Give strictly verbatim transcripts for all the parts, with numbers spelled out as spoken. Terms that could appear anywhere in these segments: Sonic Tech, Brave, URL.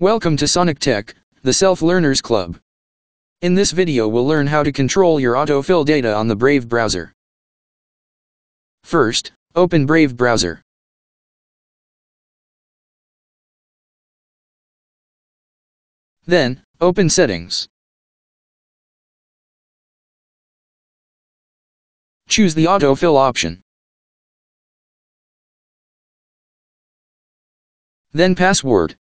Welcome to Sonic Tech, the Self-Learners Club. In this video we'll learn how to control your autofill data on the Brave browser. First, open Brave browser. Then, open Settings. Choose the autofill option. Then Password.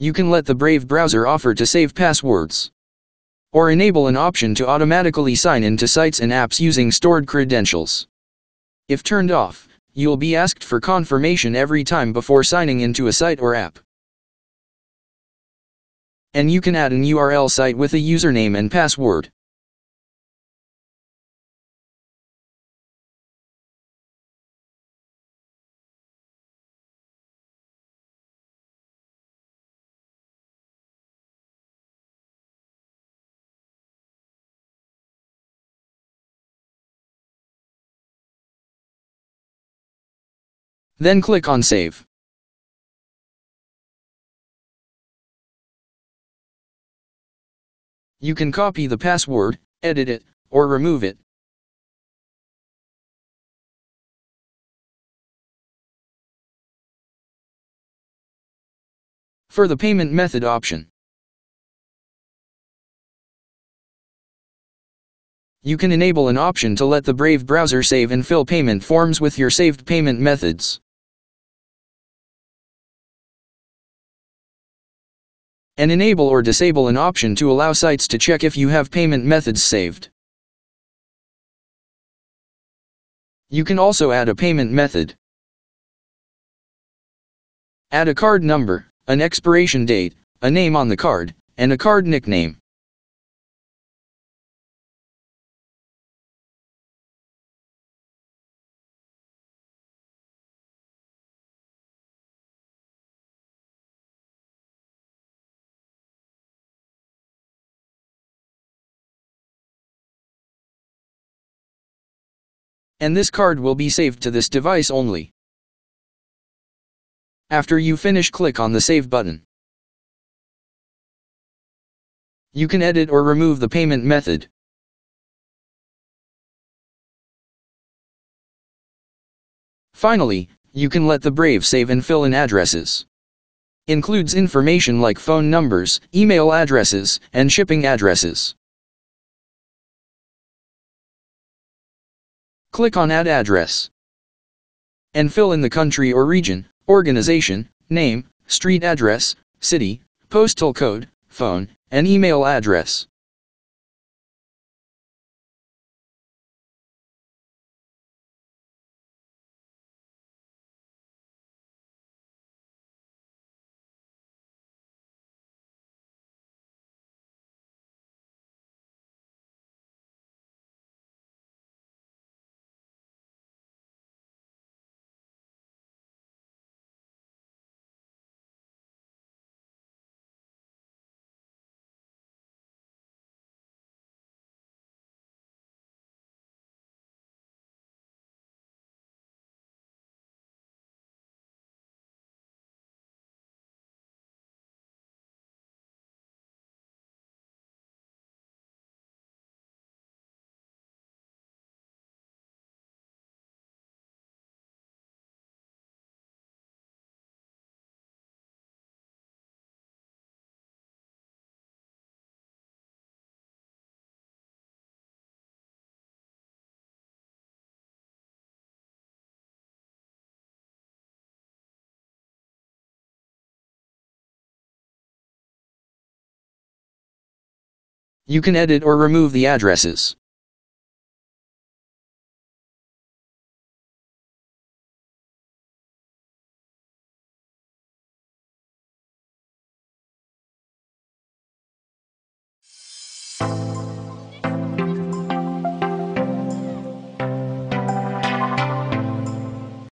You can let the Brave browser offer to save passwords, or enable an option to automatically sign in to sites and apps using stored credentials. If turned off, you'll be asked for confirmation every time before signing into a site or app. And you can add an U R L site with a username and password. Then click on Save. You can copy the password, edit it, or remove it. For the payment method option, you can enable an option to let the Brave browser save and fill payment forms with your saved payment methods. And enable or disable an option to allow sites to check if you have payment methods saved. You can also add a payment method, add a card number, an expiration date, a name on the card, and a card nickname. And this card will be saved to this device only. After you finish, click on the Save button. You can edit or remove the payment method. Finally, you can let the Brave save and fill in addresses. Includes information like phone numbers, email addresses, and shipping addresses. Click on Add Address and fill in the country or region, organization, name, street address, city, postal code, phone, and email address. You can edit or remove the addresses.